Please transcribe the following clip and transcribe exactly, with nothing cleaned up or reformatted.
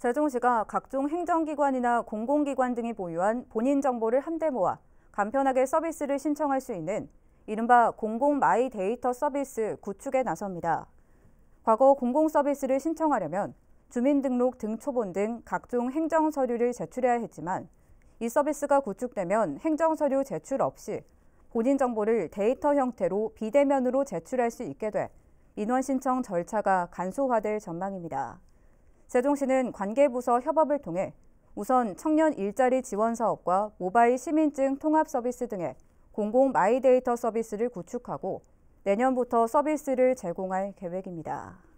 세종시가 각종 행정기관이나 공공기관 등이 보유한 본인 정보를 한데 모아 간편하게 서비스를 신청할 수 있는 이른바 공공마이데이터 서비스 구축에 나섭니다. 과거 공공서비스를 신청하려면 주민등록 등초본 등 각종 행정서류를 제출해야 했지만 이 서비스가 구축되면 행정서류 제출 없이 본인 정보를 데이터 형태로 비대면으로 제출할 수 있게 돼 인원 신청 절차가 간소화될 전망입니다. 세종시는 관계부서 협업을 통해 우선 청년 일자리 지원 사업과 모바일 시민증 통합 서비스 등의 공공 마이데이터 서비스를 구축하고 내년부터 서비스를 제공할 계획입니다.